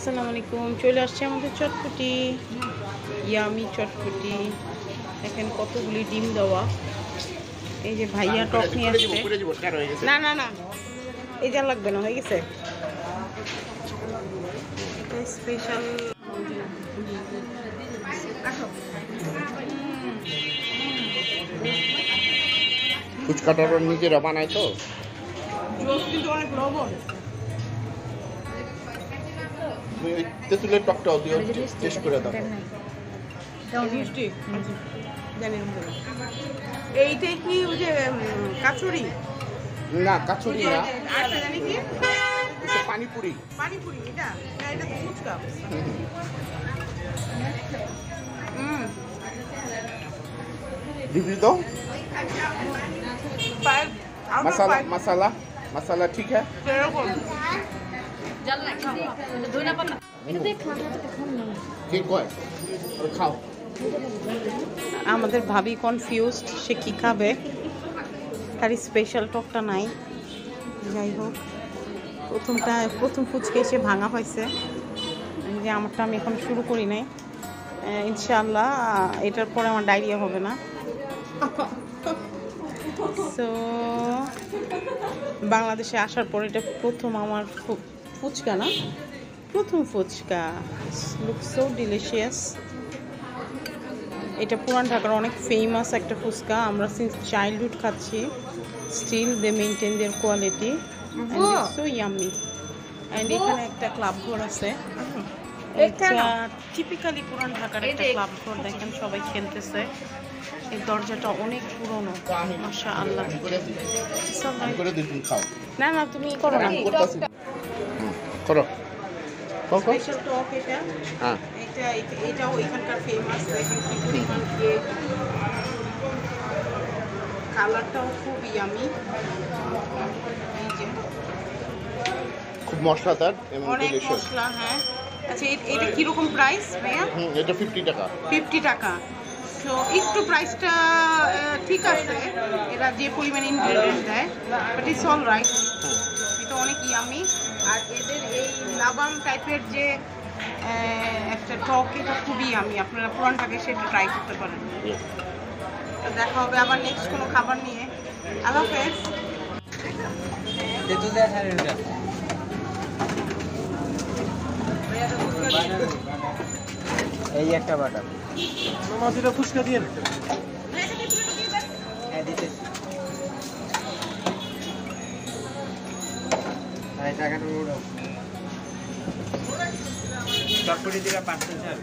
আসসালামু আলাইকুম। চলে আসছে আমাদের চটপটি, ইয়ামি চটপটি। দেখেন কতগুলি ডিম দেওয়া। এই যে ভাইয়া টক নিয়ে আসছে। না না না, এই যা লাগবে না, হয়ে গেছে। স্পেশাল ফুচকাটার নিজেরা বানায় তো, কিন্তু অনেক লবণ। তেঁতুলের টকটাও দিয়ে টেস্ট করে দাও। এইটাই কি ওই যে কাচুরি? না কাচুরি না, আরেকটা জানি কি, পানিপুরি। পানিপুরি এটা না, এটা ফুচকা। রিভিউ দাও। মশলা মশলা মশলা ঠিক আছে। जल ना खाओ, तो धोना पड़ना। इन्हें देख खाना तो खाना नहीं। ठीक है, और खाओ। आमदर भाभी कॉन्फ्यूज्ड शेकिका बे, तारी स्पेशल टॉक टा नहीं, जाई हो। तो तुम पूछ के शे भांगा हुई से, ये आमटा मेरे को शुरू कोरी नहीं। इंशाल्लाह इटर पर हमारा डायरिया होगा ना। So बांग्लादेश आशर पर इटर प्रथम हमार ফুচকা, না প্রথম ফুচকা। Look so delicious. এটা পুরান ঢাকার অনেক ফেমাস একটা ফুচকা, আমরা সিন্স চাইল্ডহুড খাচ্ছি। Still they maintain their quality, so yummy. And এখানে একটা ক্লাব ঘর আছে, এটা টিপিক্যালি পুরান ঢাকার একটা ক্লাব ঘর। দেখেন সবাই খেলতেছে। এই দরজাটা অনেক পুরনো, মাশাআল্লাহ। না না তুমি করো না, করো। স্পেশাল টক এটা। হ্যাঁ এটা এটা ওইখানকার ফেমাস। দেখেন কি পরিমাণ কেক, কালারটাও খুব ইয়ামি। খুব মশলাদার এবং ডিলিশিয়াস। হ্যাঁ আচ্ছা, এটা কি রকম প্রাইস ভাইয়া? এটা 50 টাকা। 50 টাকা। তো একটু প্রাইসটা ঠিক আছে, এরা যে পরিমাণ ইনগ্রেডিয়েন্ট দেয়, বাট ইটস অল রাইট। এটা অনেক ইয়ামি। আর এদের এই লাবাম টাইপের যে একটা টক, এটা খুবই ইয়ামি। আপনারা পুরান ঢাকায় সেটা ট্রাই করতে পারেন। তো দেখা হবে আবার নেক্সট কোনো খাবার নিয়ে। আল্লাহ হাফেজ। এই একটা বাটা মাছটা ফুচকা দিয়ে চটপটি দিকে পাঁচটা যাবে।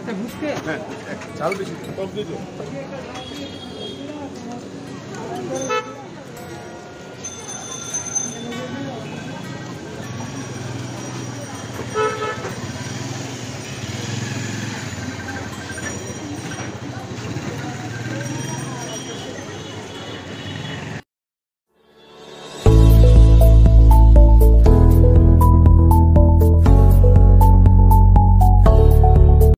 একটা ভুসকে চাল বেশি।